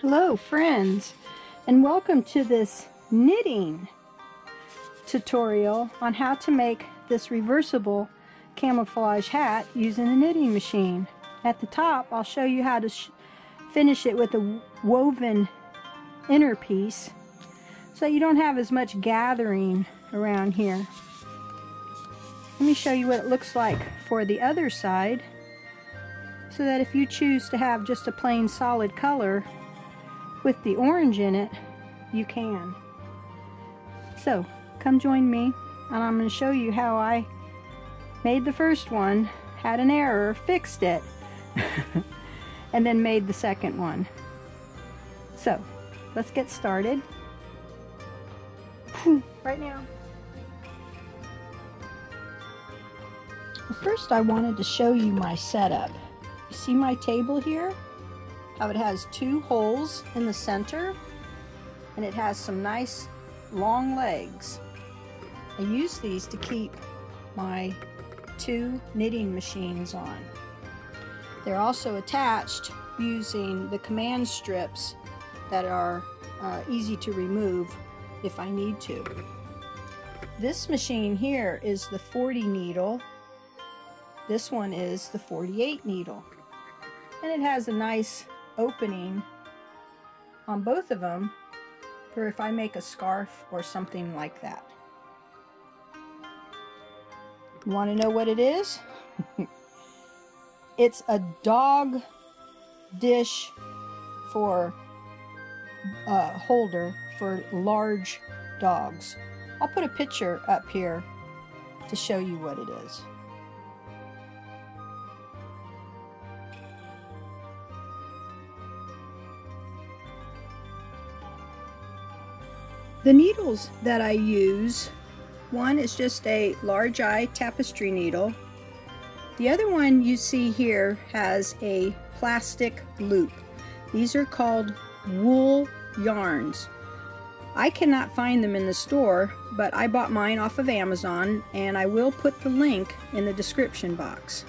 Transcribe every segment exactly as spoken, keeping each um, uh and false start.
Hello friends, and welcome to this knitting tutorial on how to make this reversible camouflage hat using the knitting machine. At the top I'll show you how to sh finish it with a woven inner piece so you don't have as much gathering around here. Let me show you what it looks like for the other side so that if you choose to have just a plain solid color with the orange in it, you can. So come join me and I'm going to show you how I made the first one, had an error, fixed it, and then made the second one. So let's get started right now. Well, first I wanted to show you my setup. You see my table here? How it has two holes in the center, and it has some nice long legs. I use these to keep my two knitting machines on. They're also attached using the command strips that are uh, easy to remove if I need to. This machine here is the forty needle. This one is the forty-eight needle, and it has a nice opening on both of them for if I make a scarf or something like that. You want to know what it is? It's a dog dish for uh, holder for large dogs. I'll put a picture up here to show you what it is. The needles that I use, one is just a large eye tapestry needle. The other one you see here has a plastic loop. These are called wool yarns. I cannot find them in the store, but I bought mine off of Amazon, and I will put the link in the description box.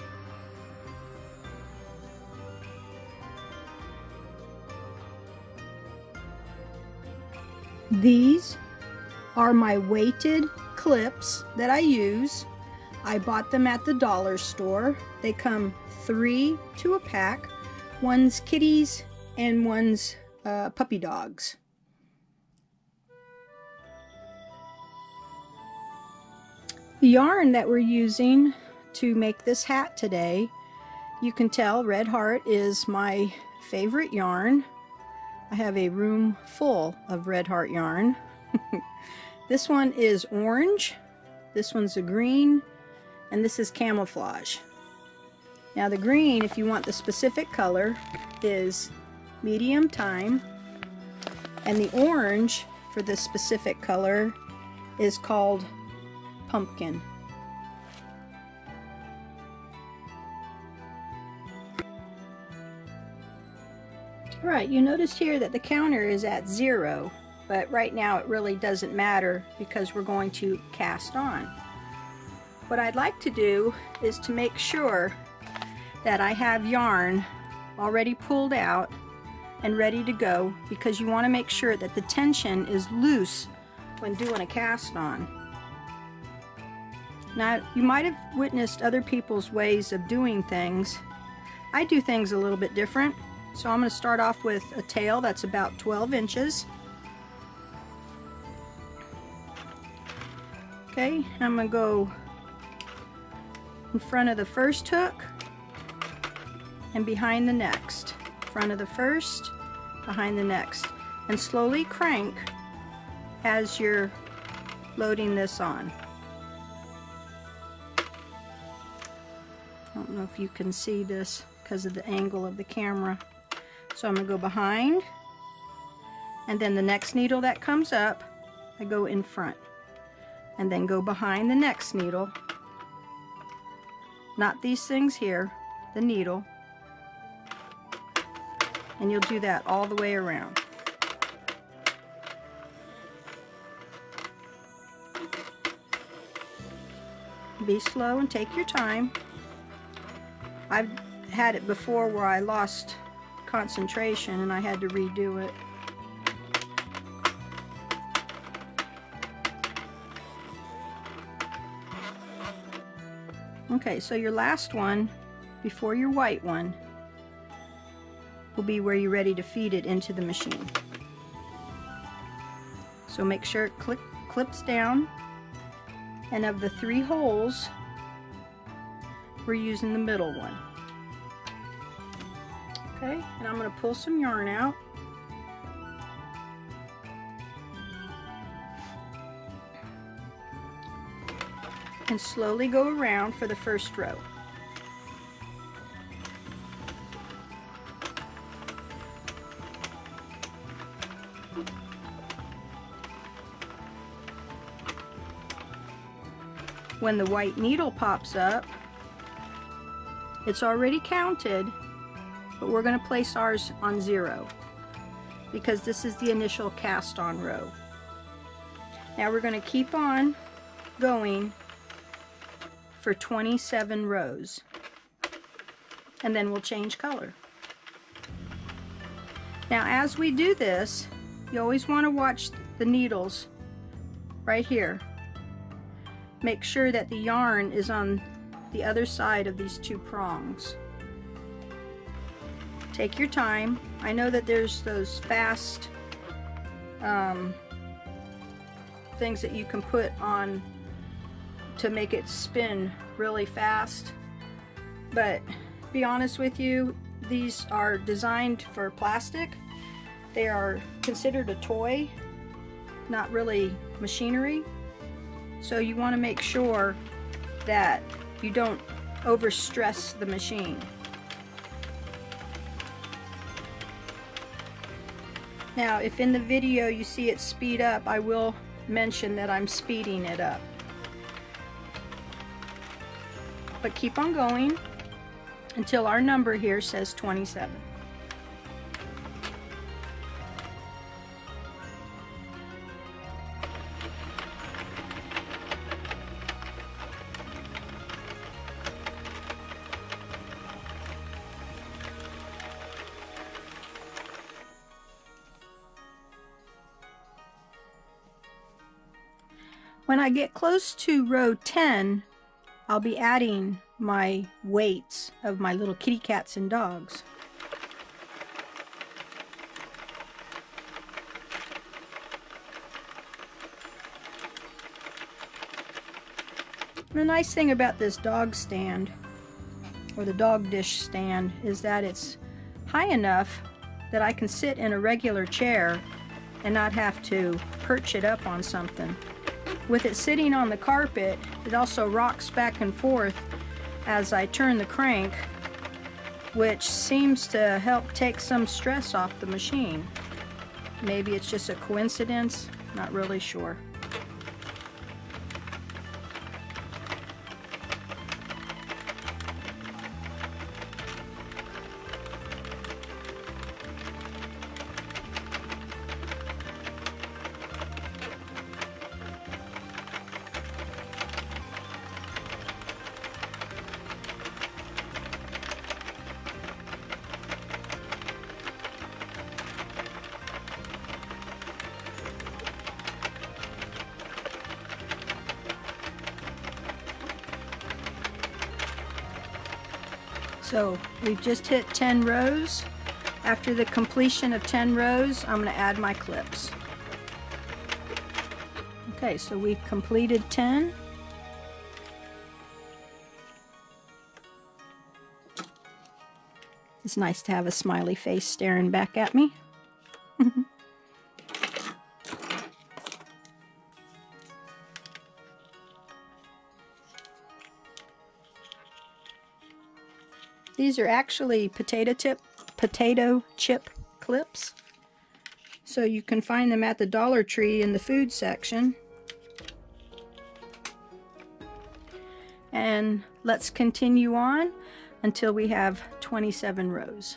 These are my weighted clips that I use. I bought them at the dollar store. They come three to a pack. One's kitties and one's uh, puppy dogs. The yarn that we're using to make this hat today, you can tell Red Heart is my favorite yarn. I have a room full of Red Heart yarn. This one is orange, this one's a green, and this is camouflage. Now the green, if you want the specific color, is medium time, and the orange for this specific color is called pumpkin. Right, you notice here that the counter is at zero, but right now it really doesn't matter because we're going to cast on. What I'd like to do is to make sure that I have yarn already pulled out and ready to go, because you want to make sure that the tension is loose when doing a cast on. Now, you might have witnessed other people's ways of doing things. I do things a little bit different. So I'm going to start off with a tail that's about twelve inches. Okay, I'm going to go in front of the first hook and behind the next. Front of the first, behind the next. And slowly crank as you're loading this on. I don't know if you can see this because of the angle of the camera. So I'm going to go behind, and then the next needle that comes up, I go in front, and then go behind the next needle. Not these things here, the needle. And you'll do that all the way around. Be slow and take your time. I've had it before where I lost concentration, and I had to redo it. Okay, so your last one before your white one will be where you're ready to feed it into the machine. So make sure it clip, clips down, and of the three holes, we're using the middle one. Okay, and I'm going to pull some yarn out. And slowly go around for the first row. When the white needle pops up, it's already counted, but we're going to place ours on zero because this is the initial cast on row. Now we're going to keep on going for twenty-seven rows, and then we'll change color. Now as we do this, you always want to watch the needles right here. Make sure that the yarn is on the other side of these two prongs. Take your time. I know that there's those fast um, things that you can put on to make it spin really fast, but to be honest with you, these are designed for plastic. They are considered a toy, not really machinery, so you want to make sure that you don't overstress the machine. Now if in the video you see it speed up, I will mention that I'm speeding it up. But keep on going until our number here says twenty-seven. When I get close to row ten, I'll be adding my weights of my little kitty cats and dogs. The nice thing about this dog stand, or the dog dish stand, is that it's high enough that I can sit in a regular chair and not have to perch it up on something. With it sitting on the carpet, it also rocks back and forth as I turn the crank, which seems to help take some stress off the machine. Maybe it's just a coincidence, not really sure. So we've just hit ten rows. After the completion of ten rows, I'm going to add my clips. Okay, so we've completed ten. It's nice to have a smiley face staring back at me. These are actually potato chip, potato chip clips, so you can find them at the Dollar Tree in the food section. And let's continue on until we have twenty-seven rows.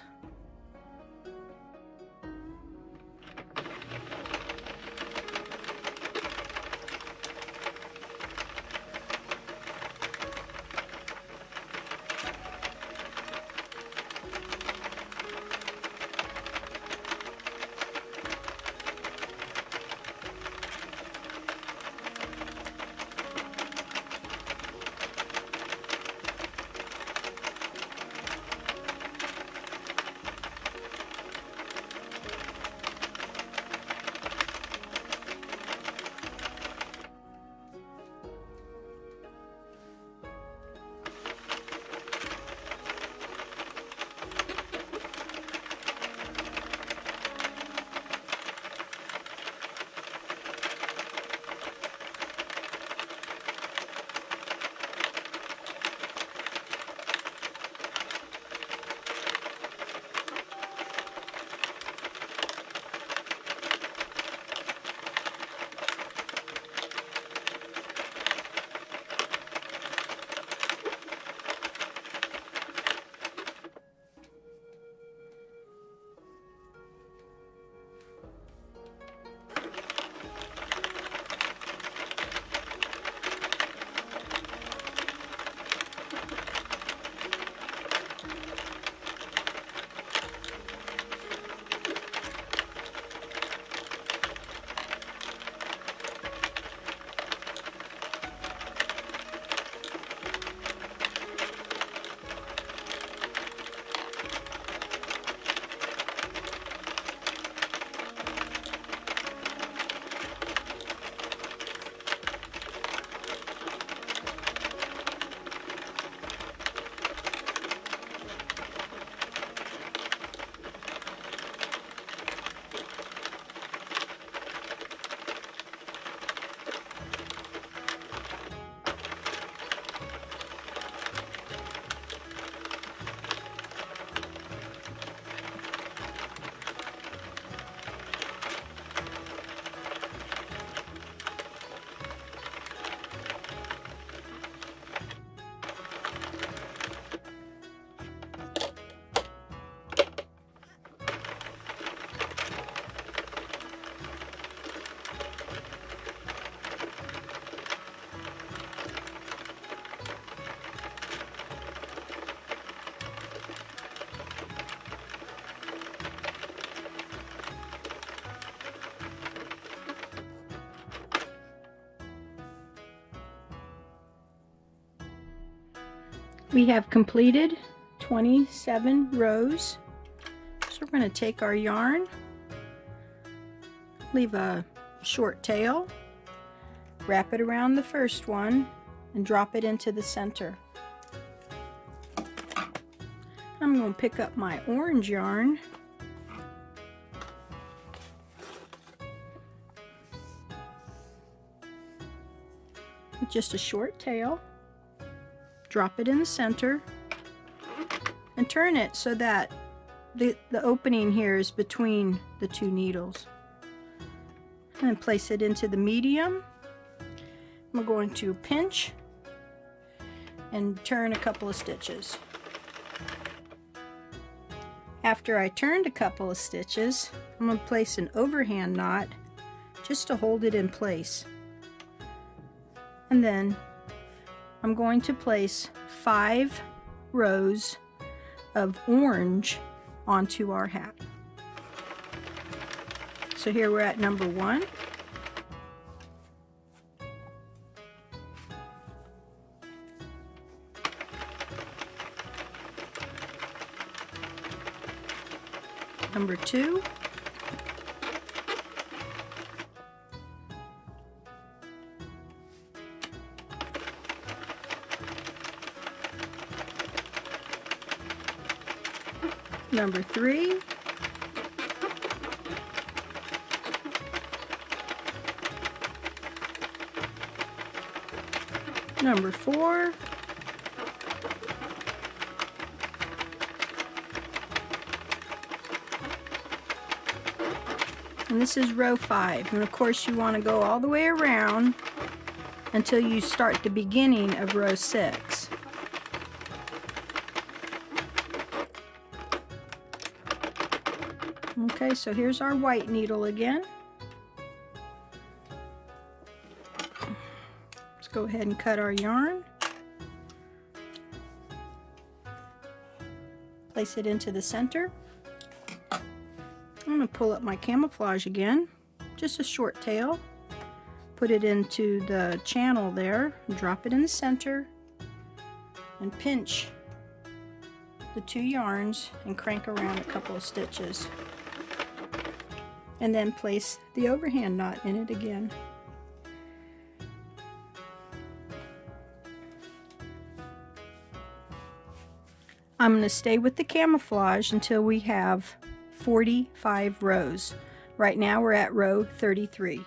We have completed twenty-seven rows. So we're going to take our yarn, leave a short tail, wrap it around the first one, and drop it into the center. I'm going to pick up my orange yarn with just a short tail, drop it in the center, and turn it so that the, the opening here is between the two needles. And then place it into the medium. I'm going to pinch and turn a couple of stitches. After I turned a couple of stitches, I'm going to place an overhand knot just to hold it in place. And then I'm going to place five rows of orange onto our hat. So here we're at number one. Number two. Number three. Number four. And this is row five. And of course you want to go all the way around until you start the beginning of row six. Okay, so here's our white needle again. Let's go ahead and cut our yarn. Place it into the center. I'm going to pull up my camouflage again. Just a short tail. Put it into the channel there. Drop it in the center. And pinch the two yarns and crank around a couple of stitches. And then place the overhand knot in it again. I'm going to stay with the camouflage until we have forty-five rows. Right now we're at row thirty-three.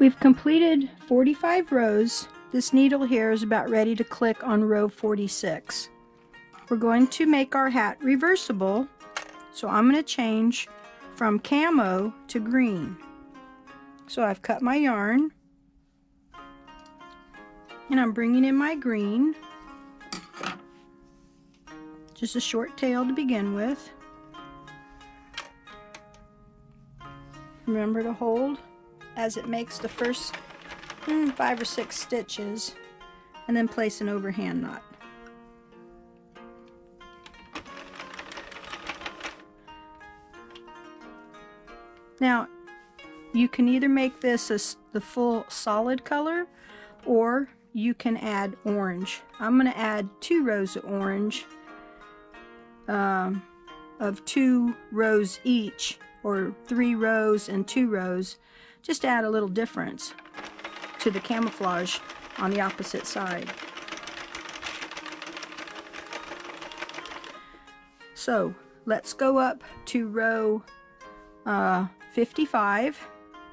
We've completed forty-five rows. This needle here is about ready to click on row forty-six. We're going to make our hat reversible, So I'm going to change from camo to green. So I've cut my yarn and I'm bringing in my green, just a short tail to begin with. Remember to hold as it makes the first hmm, five or six stitches, and then place an overhand knot. Now you can either make this as the full solid color, or you can add orange. I'm going to add two rows of orange, um, of two rows each, or three rows and two rows, just to add a little difference to the camouflage on the opposite side. So let's go up to row uh, fifty-five,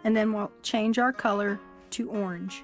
and then we'll change our color to orange.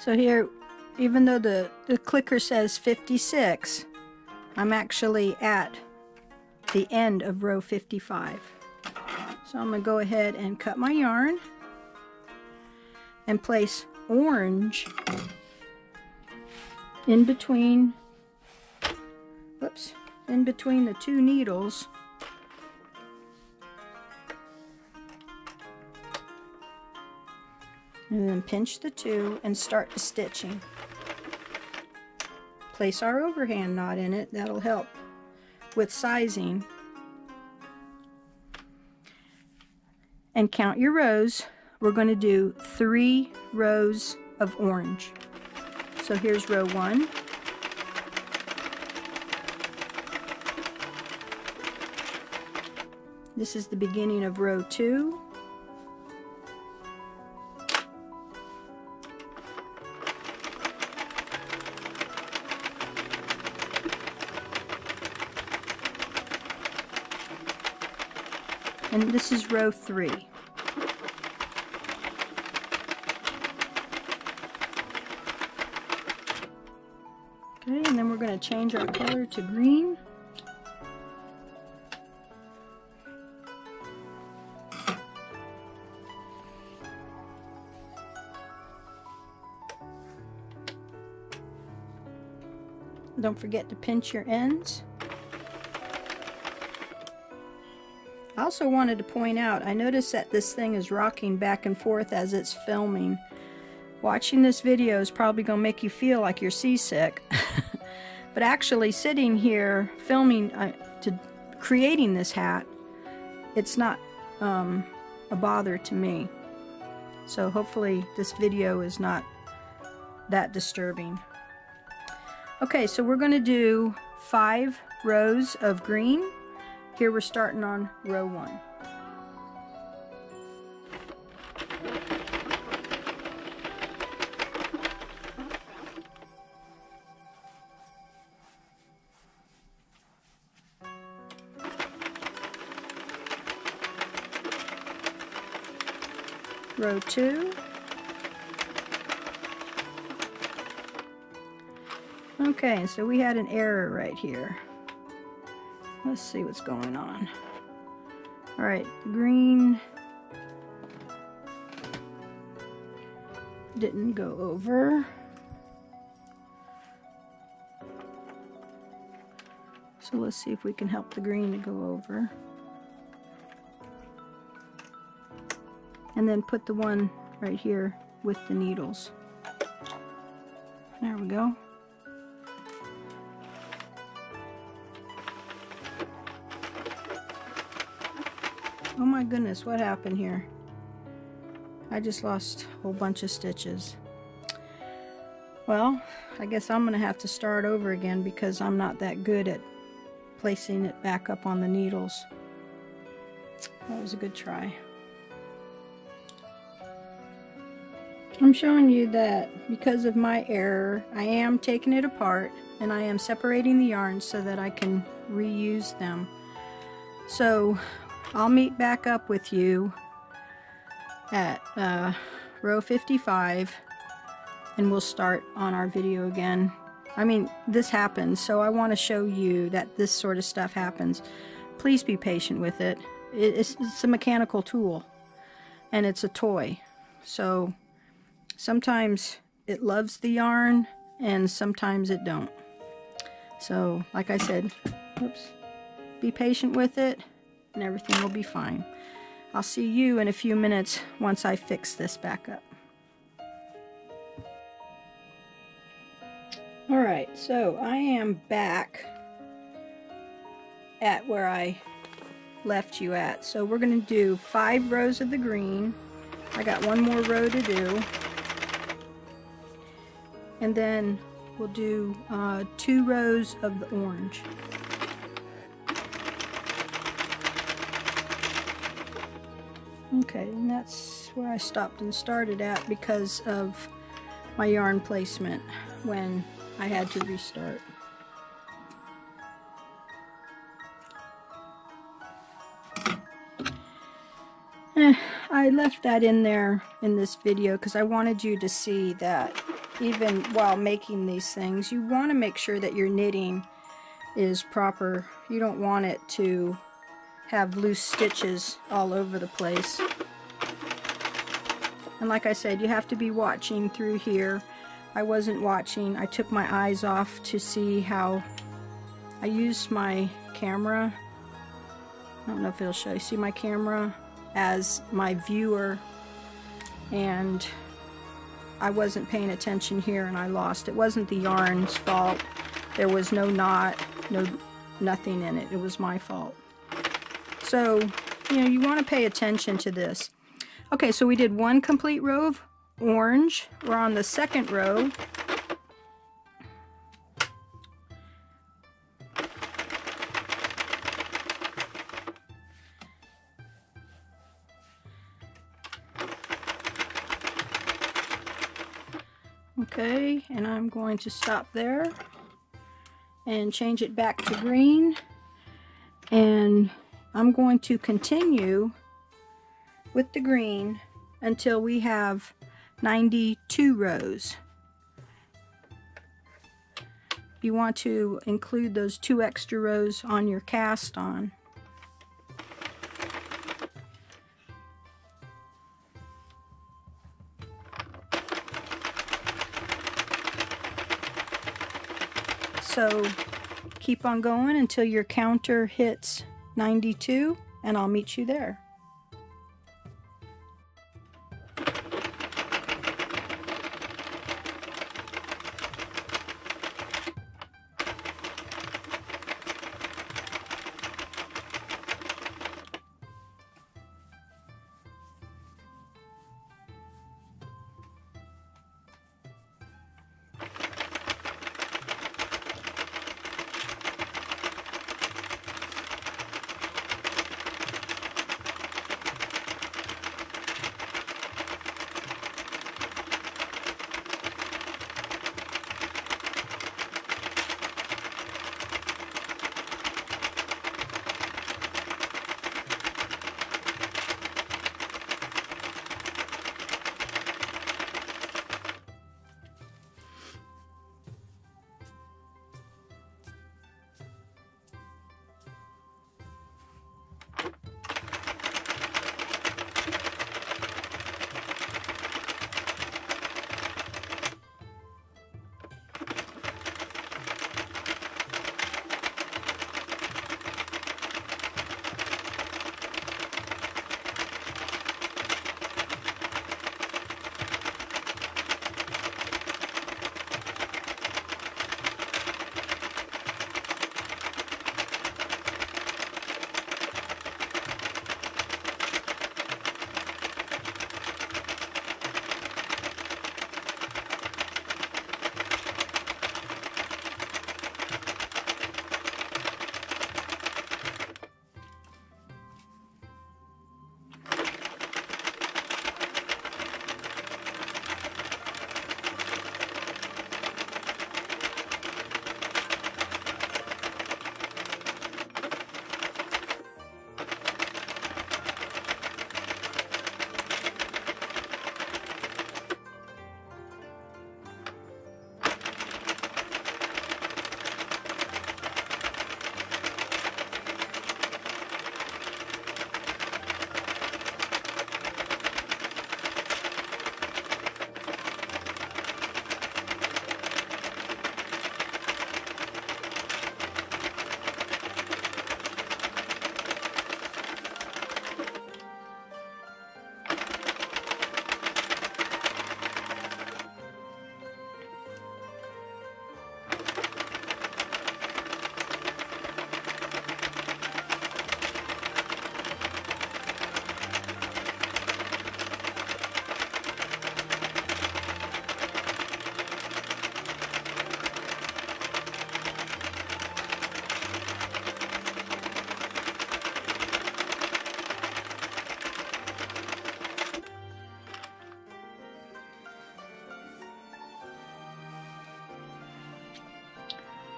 So here, even though the, the clicker says fifty-six, I'm actually at the end of row fifty-five. So I'm going to go ahead and cut my yarn and place orange in between, whoops, in between the two needles. And then pinch the two and start the stitching. Place our overhand knot in it. That'll help with sizing. And count your rows. We're going to do three rows of orange. So here's row one. This is the beginning of row two. And this is row three. Okay, and then we're going to change our color to green. Don't forget to pinch your ends. I also wanted to point out, I noticed that this thing is rocking back and forth as it's filming. Watching this video is probably going to make you feel like you're seasick. But actually sitting here filming, uh, to creating this hat, it's not um, a bother to me. So hopefully this video is not that disturbing. Okay, so we're going to do five rows of green. Here we're starting on row one. row two. Okay, so we had an error right here. Let's see what's going on. All right, the green didn't go over. So let's see if we can help the green to go over. And then put the one right here with the needles. There we go. Oh my goodness, what happened here? I just lost a whole bunch of stitches. Well, I guess I'm gonna have to start over again because I'm not that good at placing it back up on the needles. That was a good try. I'm showing you that because of my error, I am taking it apart and I am separating the yarns so that I can reuse them. So I'll meet back up with you at uh, row fifty-five and we'll start on our video again. I mean, this happens, so I want to show you that this sort of stuff happens. Please be patient with it. It's, it's a mechanical tool and it's a toy. So sometimes it loves the yarn and sometimes it don't. So like I said, oops, be patient with it. And everything will be fine. I'll see you in a few minutes once I fix this back up. All right, so I am back at where I left you at. So we're going to do five rows of the green. I got one more row to do. And then we'll do uh, two rows of the orange. Okay, and that's where I stopped and started at because of my yarn placement when I had to restart. Eh, I left that in there in this video because I wanted you to see that even while making these things, you want to make sure that your knitting is proper. You don't want it to have loose stitches all over the place. And like I said, you have to be watching through here. I wasn't watching. I took my eyes off to see how I used my camera. I don't know if it'll show you. See my camera as my viewer, and I wasn't paying attention here and I lost. It wasn't the yarn's fault. There was no knot, no nothing in it. It was my fault. So, you know, you want to pay attention to this. Okay, so we did one complete row of orange. We're on the second row. Okay, and I'm going to stop there and change it back to green. And I'm going to continue with the green until we have ninety-two rows. You want to include those two extra rows on your cast on. So keep on going until your counter hits ninety-two, and I'll meet you there.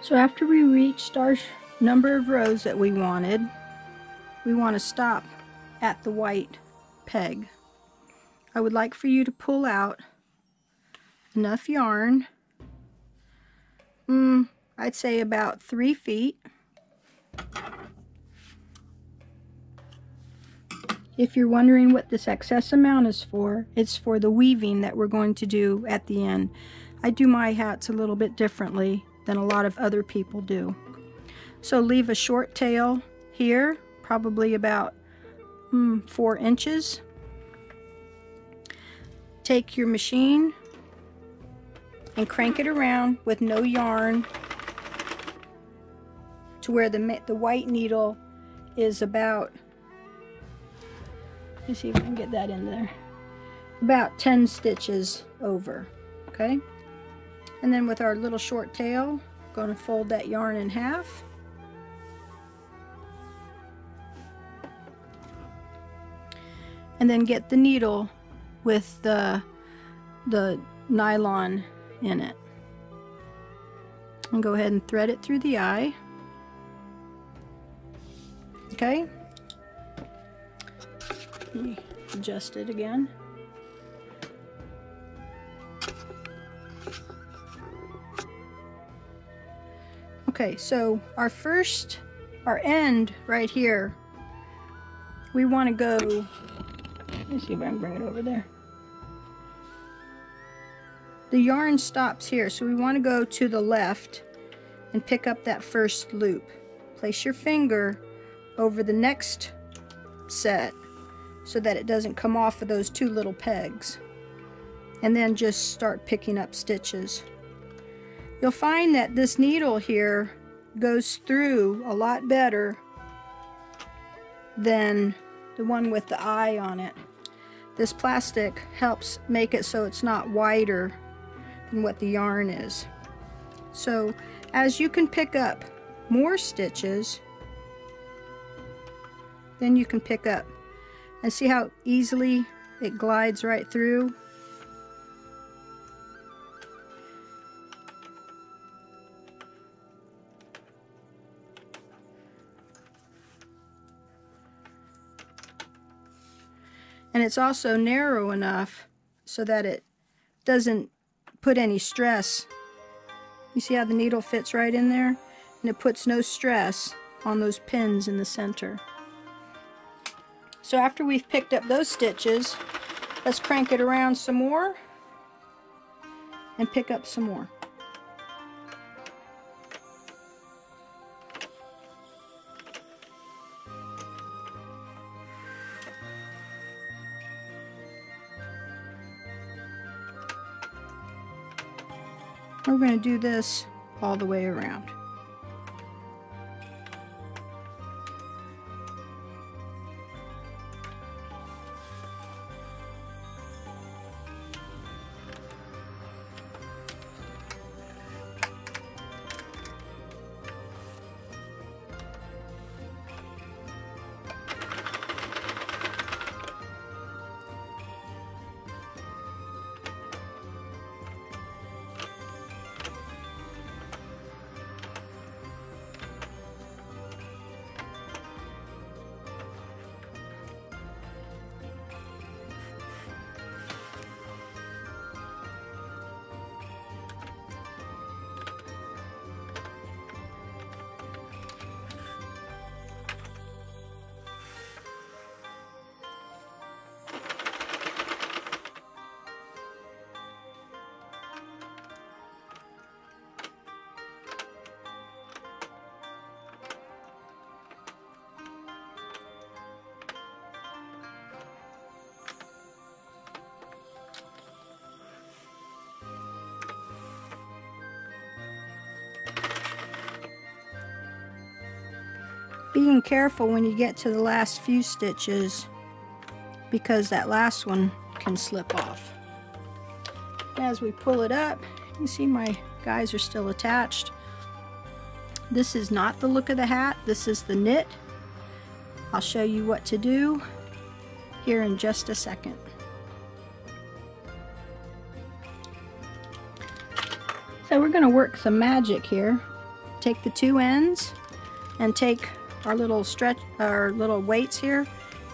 So after we reached our number of rows that we wanted, we want to stop at the white peg. I would like for you to pull out enough yarn, mm, I'd say about three feet. If you're wondering what this excess amount is for, it's for the weaving that we're going to do at the end. I do my hats a little bit differently than a lot of other people do. So leave a short tail here, probably about mm, four inches. Take your machine and crank it around with no yarn to where the, the white needle is about, let me see if I can get that in there, about ten stitches over, okay? And then with our little short tail, going to fold that yarn in half. And then get the needle with the, the nylon in it. And go ahead and thread it through the eye. Okay? Let me adjust it again. Okay, so our first, our end right here, we want to go, let's see if I can bring it over there. The yarn stops here, so we want to go to the left and pick up that first loop. Place your finger over the next set so that it doesn't come off of those two little pegs. And then just start picking up stitches. You'll find that this needle here goes through a lot better than the one with the eye on it. This plastic helps make it so it's not wider than what the yarn is. So as you can pick up more stitches, then you can pick up, and see how easily it glides right through. And it's also narrow enough so that it doesn't put any stress. You see how the needle fits right in there? And it puts no stress on those pins in the center. So after we've picked up those stitches, let's crank it around some more and pick up some more. We're going to do this all the way around. Being careful when you get to the last few stitches, because that last one can slip off. As we pull it up, you can see my guys are still attached. This is not the look of the hat, this is the knit. I'll show you what to do here in just a second. So we're going to work some magic here. take the two ends and take our little stretch, our little weights here,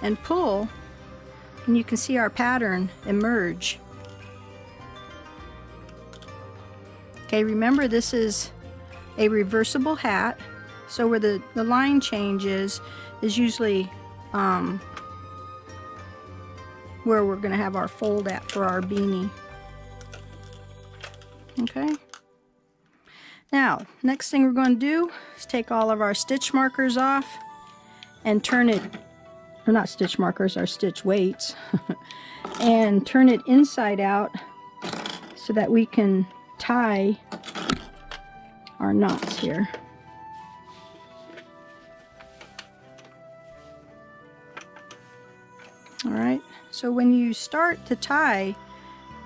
and pull, and you can see our pattern emerge. Okay, remember this is a reversible hat, so where the, the line changes is usually um, where we're going to have our fold at for our beanie. Okay. Now, next thing we're going to do is take all of our stitch markers off and turn it, or not stitch markers, our stitch weights, and turn it inside out so that we can tie our knots here. All right, so when you start to tie,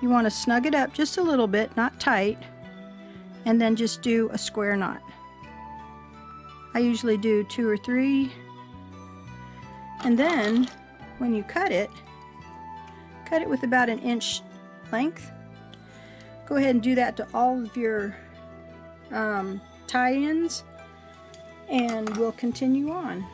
you want to snug it up just a little bit, not tight, and then just do a square knot. I usually do two or three, and then when you cut it, cut it with about an inch length. Go ahead and do that to all of your um, tie-ins, and we'll continue on.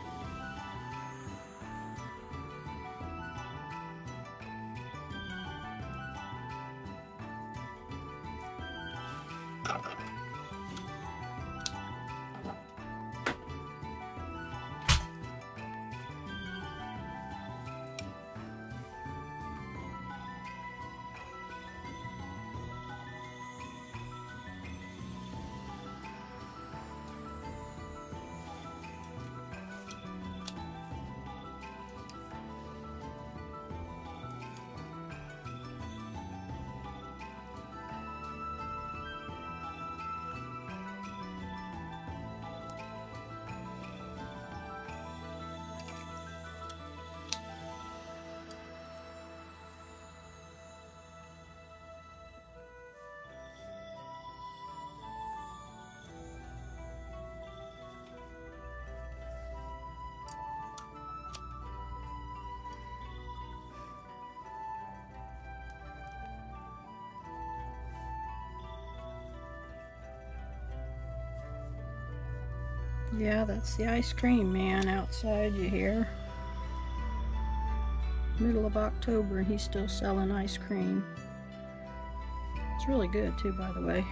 Yeah, that's the ice cream man outside, you hear? Middle of October, he's still selling ice cream. It's really good too, by the way.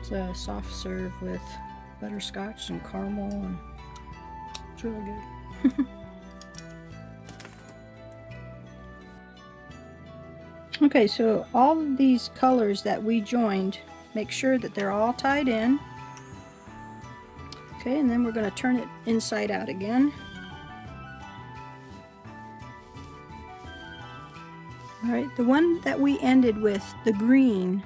It's a soft serve with butterscotch and caramel, and it's really good. Okay, so all of these colors that we joined, make sure that they're all tied in. Okay, and then we're going to turn it inside out again. All right, the one that we ended with, the green,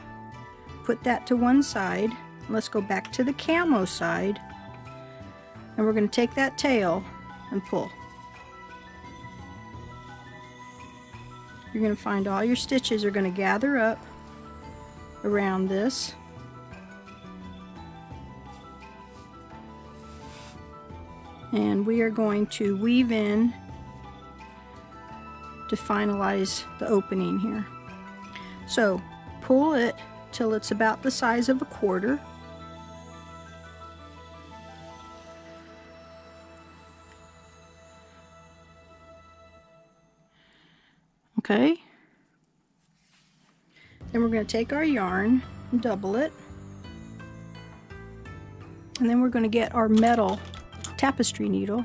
put that to one side. Let's go back to the camo side, and we're going to take that tail and pull. You're going to find all your stitches are going to gather up around this. And we are going to weave in to finalize the opening here. So pull it till it's about the size of a quarter. Okay. Then we're going to take our yarn and double it. And then we're going to get our metal tapestry needle.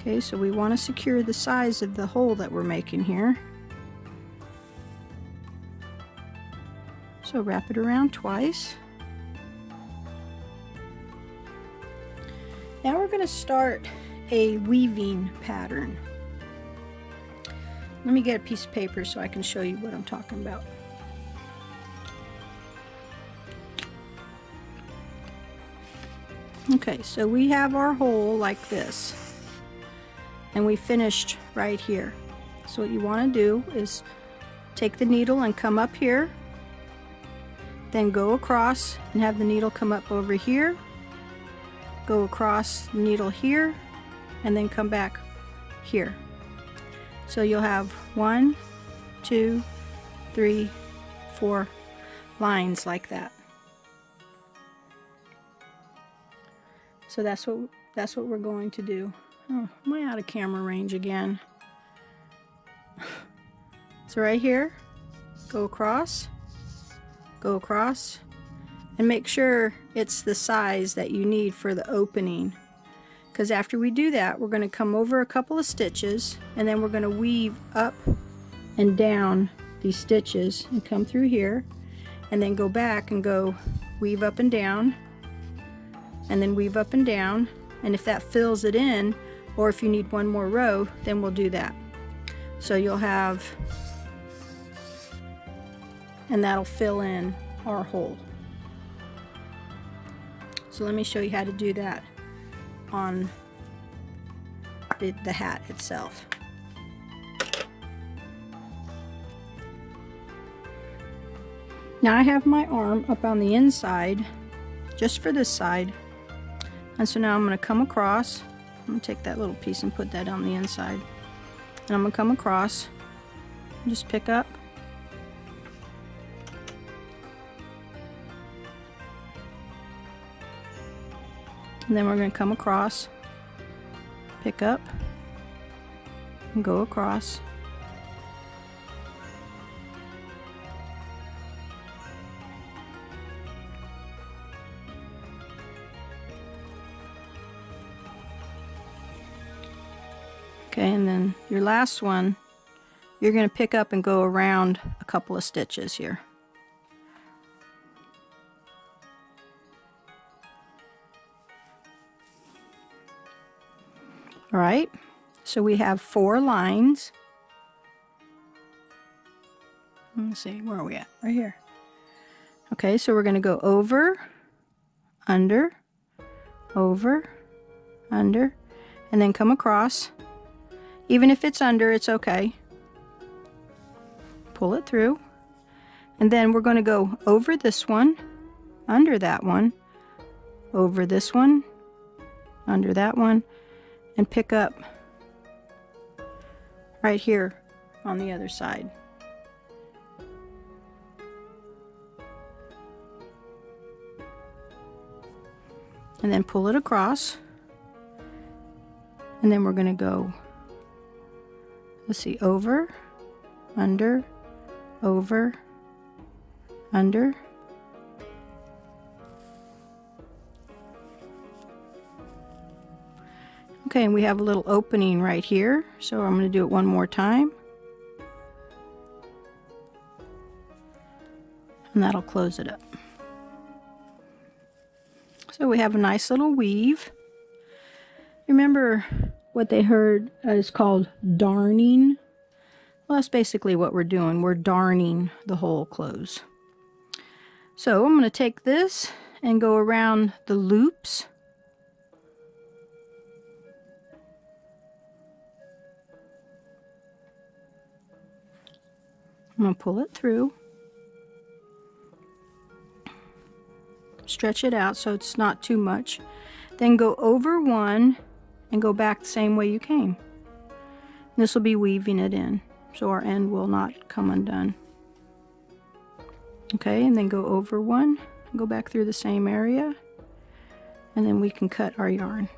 Okay, so we want to secure the size of the hole that we're making here. So wrap it around twice. Now we're going to start a weaving pattern. Let me get a piece of paper so I can show you what I'm talking about. Okay, so we have our hole like this, and we finished right here. So what you want to do is take the needle and come up here, then go across and have the needle come up over here, go across the needle here, and then come back here. So you'll have one, two, three, four lines like that. So that's what that's what we're going to do. Oh, am I out of camera range again? So right here, go across, go across, and make sure it's the size that you need for the opening. Because after we do that, we're going to come over a couple of stitches, and then we're going to weave up and down these stitches and come through here, and then go back and go weave up and down, and then weave up and down. And if that fills it in, or if you need one more row, then we'll do that. So you'll have, and that'll fill in our hole. So let me show you how to do that on the, the hat itself. Now I have my arm up on the inside just for this side, and so now I'm going to come across. I'm going to take that little piece and put that on the inside, and I'm going to come across and just pick up and then we're going to come across, pick up, and go across. Okay, and then your last one, you're going to pick up and go around a couple of stitches here. All right, so we have four lines. Let me see, where are we at? Right here. Okay, so we're going to go over, under, over, under, and then come across. Even if it's under, it's okay. Pull it through. And then we're going to go over this one, under that one, over this one, under that one, and pick up right here on the other side. And then pull it across. And then we're going to go, let's see, over, under, over, under. Okay, and we have a little opening right here, so I'm going to do it one more time. And that'll close it up. So we have a nice little weave. Remember what they heard is called darning? Well, that's basically what we're doing. We're darning the whole clothes. So I'm going to take this and go around the loops. I'm going to pull it through, stretch it out so it's not too much, then go over one and go back the same way you came. This will be weaving it in, so our end will not come undone. Okay, and then go over one, go back through the same area, and then we can cut our yarn.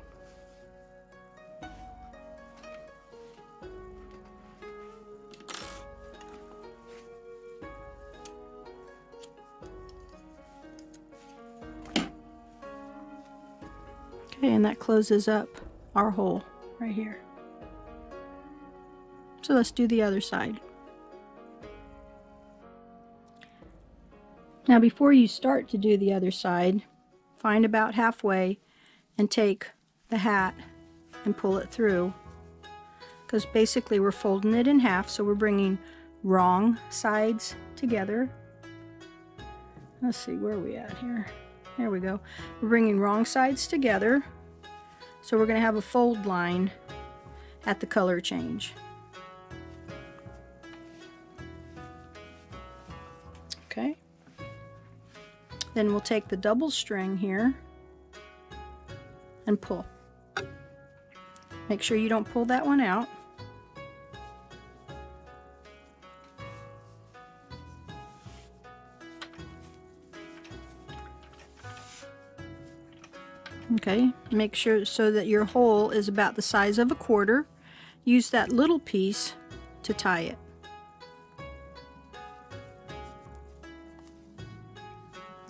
Okay, and that closes up our hole right here. So let's do the other side. Now before you start to do the other side, find about halfway and take the hat and pull it through, because basically we're folding it in half, so we're bringing wrong sides together. Let's see, where are we at here? There we go. We're bringing wrong sides together, so we're going to have a fold line at the color change. Okay. Then we'll take the double string here, and pull. Make sure you don't pull that one out. Okay, make sure so that your hole is about the size of a quarter. Use that little piece to tie it.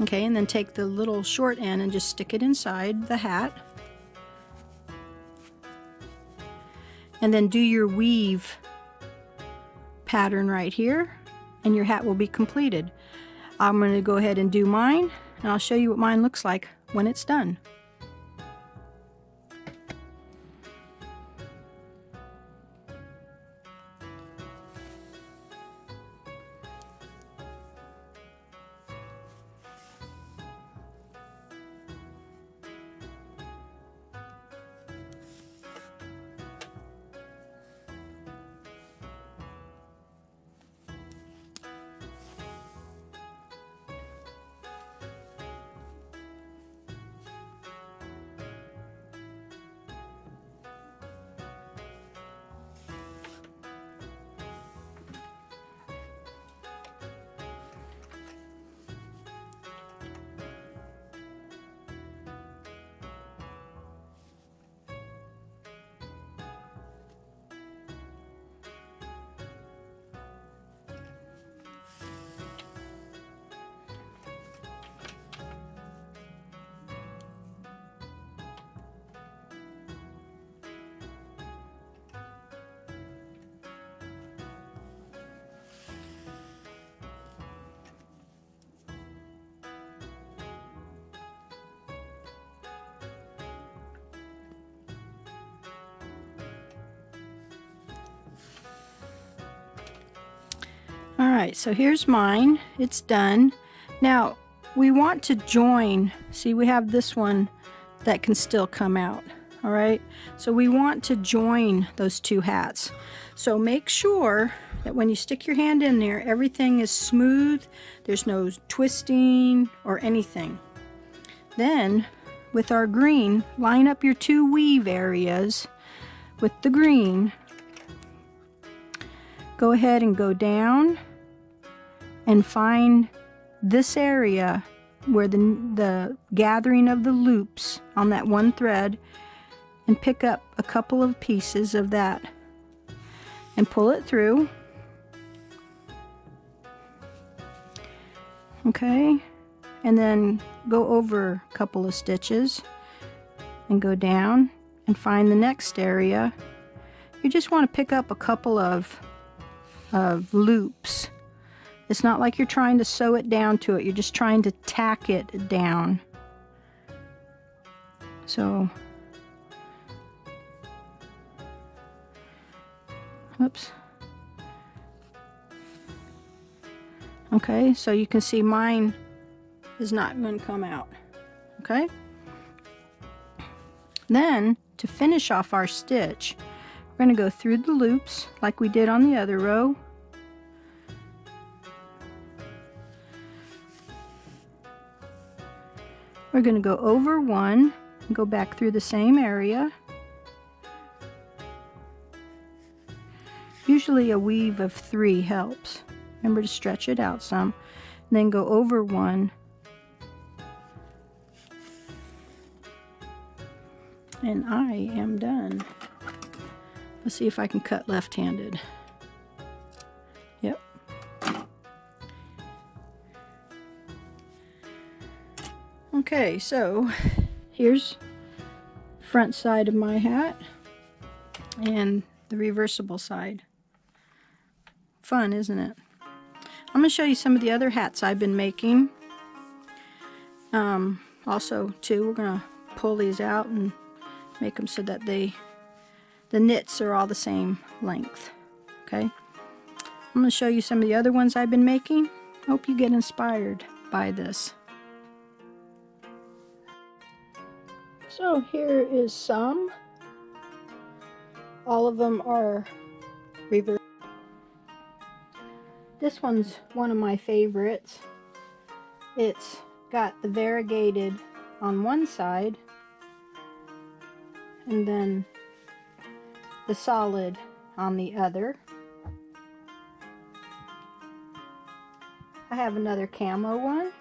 Okay, and then take the little short end and just stick it inside the hat. And then do your weave pattern right here, and your hat will be completed. I'm going to go ahead and do mine, and I'll show you what mine looks like when it's done. Alright, so here's mine. It's done. Now we want to join. See, we have this one that can still come out. Alright, so we want to join those two hats. So make sure that when you stick your hand in there, everything is smooth. There's no twisting or anything. Then with our green, line up your two weave areas with the green. Go ahead and go down and find this area where the, the gathering of the loops on that one thread, and pick up a couple of pieces of that and pull it through. Okay, and then go over a couple of stitches and go down and find the next area. You just want to pick up a couple of, of loops. It's not like you're trying to sew it down to it. You're just trying to tack it down. So, oops. Okay, so you can see mine is not going to come out. Okay? Then, to finish off our stitch, we're going to go through the loops like we did on the other row. We're going to go over one and go back through the same area. Usually a weave of three helps. Remember to stretch it out some. And then go over one and I am done. Let's see if I can cut left-handed. Yep. Okay, so here's front side of my hat and the reversible side. Fun, isn't it? I'm going to show you some of the other hats I've been making. Um, also, too, we're going to pull these out and make them so that they, the knits are all the same length. Okay? I'm going to show you some of the other ones I've been making. Hope you get inspired by this. So here is some. All of them are reversed. This one's one of my favorites. It's got the variegated on one side and then the solid on the other. I have another camo one.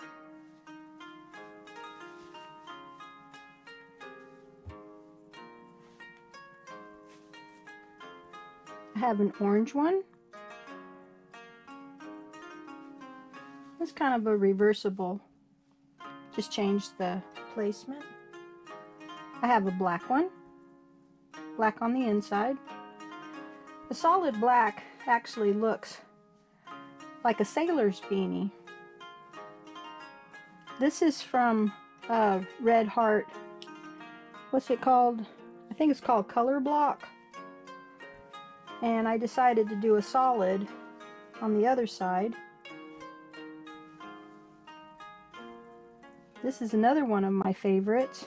I have an orange one. It's kind of a reversible, just change the placement. I have a black one, black on the inside. The solid black actually looks like a sailor's beanie. This is from uh, Red Heart, what's it called? I think it's called Color Block. And I decided to do a solid on the other side. This is another one of my favorites.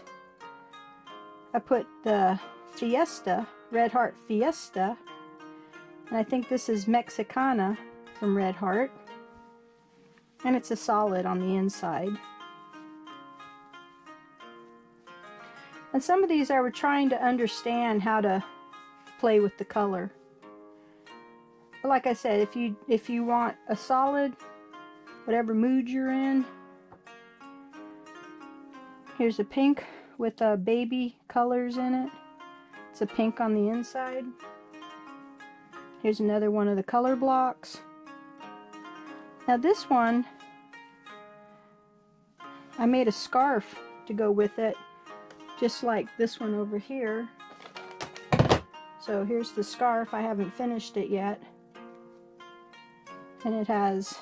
I put the Fiesta, Red Heart Fiesta, and I think this is Mexicana from Red Heart, and it's a solid on the inside. And some of these I were trying to understand how to play with the color. But like I said, if you if you want a solid, whatever mood you're in. Here's a pink with uh, baby colors in it. It's a pink on the inside. Here's another one of the color blocks. Now this one, I made a scarf to go with it, just like this one over here. So here's the scarf. I haven't finished it yet. And it has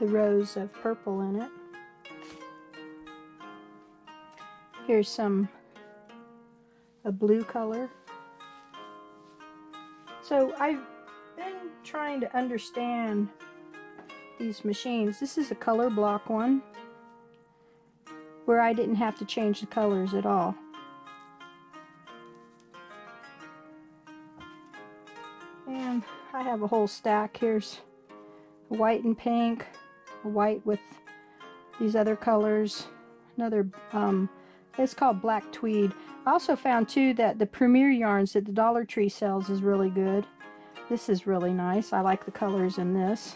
the rose of purple in it. Here's some, a blue color. So I've been trying to understand these machines. This is a color block one, where I didn't have to change the colors at all. And I have a whole stack. Here's a white and pink, a white with these other colors, another um, it's called Black Tweed. I also found too that the Premier yarns that the Dollar Tree sells is really good. This is really nice. I like the colors in this.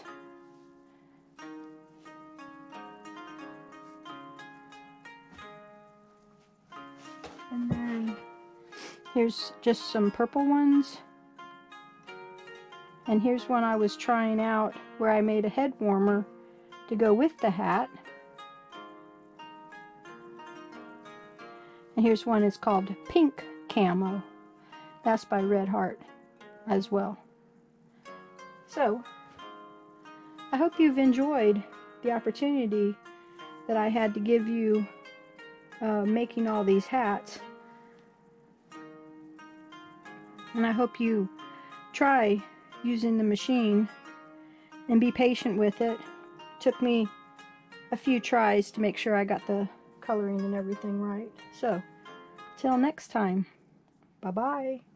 And then here's just some purple ones. And here's one I was trying out where I made a head warmer to go with the hat. And here's one, it's called Pink Camo. That's by Red Heart as well. So, I hope you've enjoyed the opportunity that I had to give you uh, making all these hats. And I hope you try using the machine and be patient with it. It took me a few tries to make sure I got the coloring and everything right. So, till next time, bye-bye.